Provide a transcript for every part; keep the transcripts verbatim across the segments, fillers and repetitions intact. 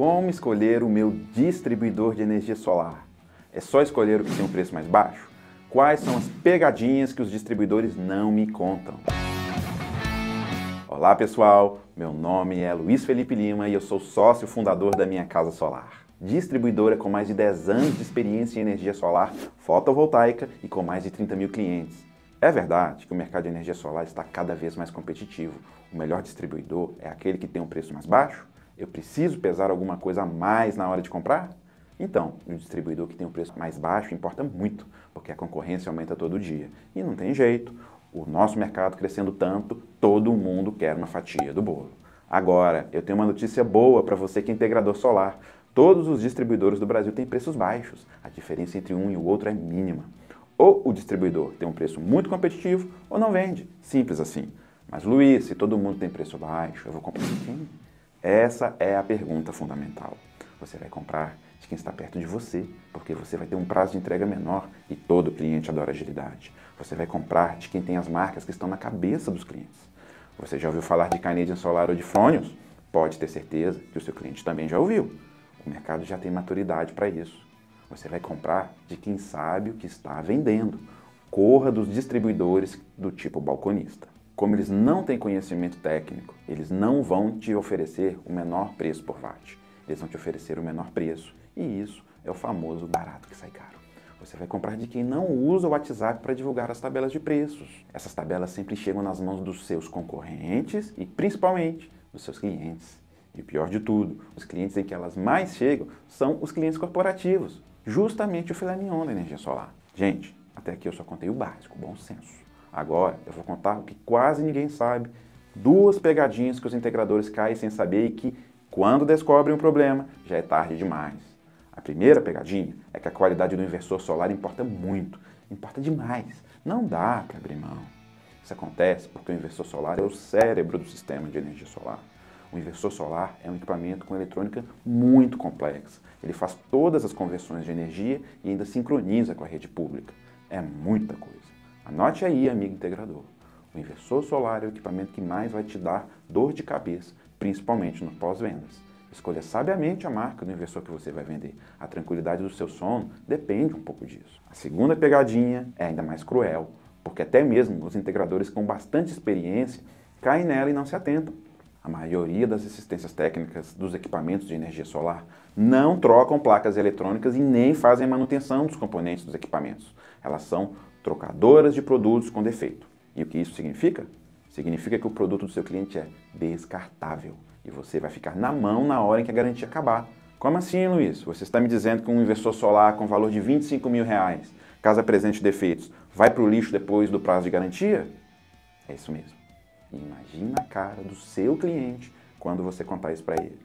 como escolher o meu distribuidor de energia solar? É só escolher o que tem um preço mais baixo? Quais são as pegadinhas que os distribuidores não me contam? Olá pessoal, meu nome é Luiz Felipe Lima e eu sou sócio fundador da Minha Casa Solar, distribuidora com mais de dez anos de experiência em energia solar fotovoltaica e com mais de trinta mil clientes. É verdade que o mercado de energia solar está cada vez mais competitivo. O melhor distribuidor é aquele que tem um preço mais baixo? Eu preciso pesar alguma coisa a mais na hora de comprar? Então, o distribuidor que tem um preço mais baixo importa muito, porque a concorrência aumenta todo dia. E não tem jeito, o nosso mercado crescendo tanto, todo mundo quer uma fatia do bolo. Agora, eu tenho uma notícia boa para você que é integrador solar. Todos os distribuidores do Brasil têm preços baixos, a diferença entre um e o outro é mínima. Ou o distribuidor tem um preço muito competitivo, ou não vende, simples assim. Mas Luiz, se todo mundo tem preço baixo, eu vou comprar de quem? Essa é a pergunta fundamental. Você vai comprar de quem está perto de você, porque você vai ter um prazo de entrega menor e todo cliente adora agilidade. Você vai comprar de quem tem as marcas que estão na cabeça dos clientes. Você já ouviu falar de Canadian Solar ou de Fronius? Pode ter certeza que o seu cliente também já ouviu. O mercado já tem maturidade para isso. Você vai comprar de quem sabe o que está vendendo. Corra dos distribuidores do tipo balconista. Como eles não têm conhecimento técnico, eles não vão te oferecer o menor preço por watt. Eles vão te oferecer o menor preço, e isso é o famoso barato que sai caro. Você vai comprar de quem não usa o WhatsApp para divulgar as tabelas de preços. Essas tabelas sempre chegam nas mãos dos seus concorrentes e, principalmente, dos seus clientes. E pior de tudo, os clientes em que elas mais chegam são os clientes corporativos, justamente o filé mignon da energia solar. Gente, até aqui eu só contei o básico, o bom senso. Agora eu vou contar o que quase ninguém sabe, duas pegadinhas que os integradores caem sem saber e que, quando descobrem um problema, já é tarde demais. A primeira pegadinha é que a qualidade do inversor solar importa muito, importa demais, não dá para abrir mão. Isso acontece porque o inversor solar é o cérebro do sistema de energia solar. O inversor solar é um equipamento com eletrônica muito complexa. Ele faz todas as conversões de energia e ainda sincroniza com a rede pública. É muita coisa. Anote aí, amigo integrador. O inversor solar é o equipamento que mais vai te dar dor de cabeça, principalmente no pós-vendas. Escolha sabiamente a marca do inversor que você vai vender. A tranquilidade do seu sono depende um pouco disso. A segunda pegadinha é ainda mais cruel, porque até mesmo os integradores com bastante experiência caem nela e não se atentam. A maioria das assistências técnicas dos equipamentos de energia solar não trocam placas eletrônicas e nem fazem manutenção dos componentes dos equipamentos. Elas são trocadoras de produtos com defeito. E o que isso significa? Significa que o produto do seu cliente é descartável e você vai ficar na mão na hora em que a garantia acabar. Como assim, Luiz? Você está me dizendo que um inversor solar com valor de vinte e cinco mil reais, caso apresente defeitos, vai para o lixo depois do prazo de garantia? É isso mesmo. E imagina a cara do seu cliente quando você contar isso para ele.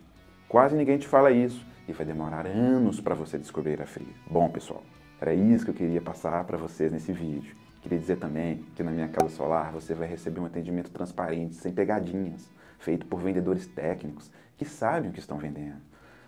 Quase ninguém te fala isso e vai demorar anos para você descobrir a fria. Bom, pessoal, era isso que eu queria passar para vocês nesse vídeo. Queria dizer também que na Minha Casa Solar você vai receber um atendimento transparente, sem pegadinhas, feito por vendedores técnicos que sabem o que estão vendendo.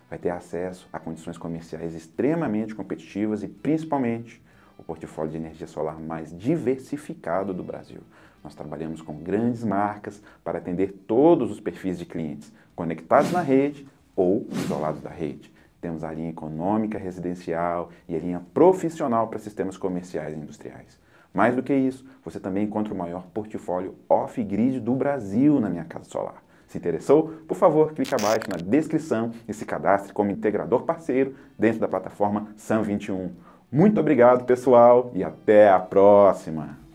Vai ter acesso a condições comerciais extremamente competitivas e, principalmente, o portfólio de energia solar mais diversificado do Brasil. Nós trabalhamos com grandes marcas para atender todos os perfis de clientes, conectados na rede ou isolados da rede. Temos a linha econômica residencial e a linha profissional para sistemas comerciais e industriais. Mais do que isso, você também encontra o maior portfólio off-grid do Brasil na Minha Casa Solar. Se interessou? Por favor, clique abaixo na descrição e se cadastre como integrador parceiro dentro da plataforma Sun vinte e um. Muito obrigado, pessoal, e até a próxima!